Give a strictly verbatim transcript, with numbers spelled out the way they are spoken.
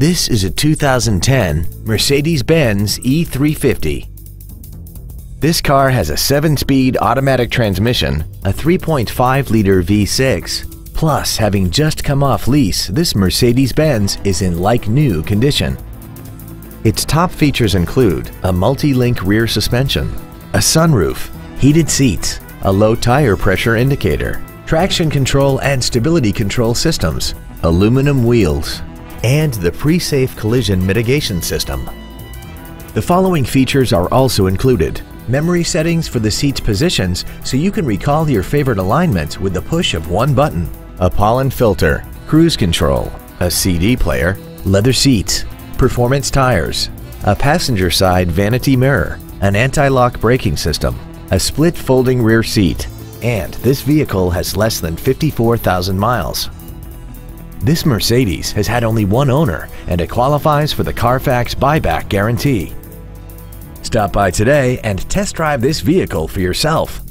This is a two thousand ten Mercedes-Benz E three fifty. This car has a seven-speed automatic transmission, a three point five liter V six. Plus, having just come off lease, this Mercedes-Benz is in like-new condition. Its top features include a multi-link rear suspension, a sunroof, heated seats, a low tire pressure indicator, traction control and stability control systems, aluminum wheels, and the pre-safe collision mitigation system. The following features are also included: memory settings for the seat's positions so you can recall your favorite alignments with the push of one button, a pollen filter, cruise control, a C D player, leather seats, performance tires, a passenger side vanity mirror, an anti-lock braking system, a split folding rear seat, and this vehicle has less than fifty-four thousand miles. This Mercedes has had only one owner and it qualifies for the Carfax buyback guarantee. Stop by today and test drive this vehicle for yourself.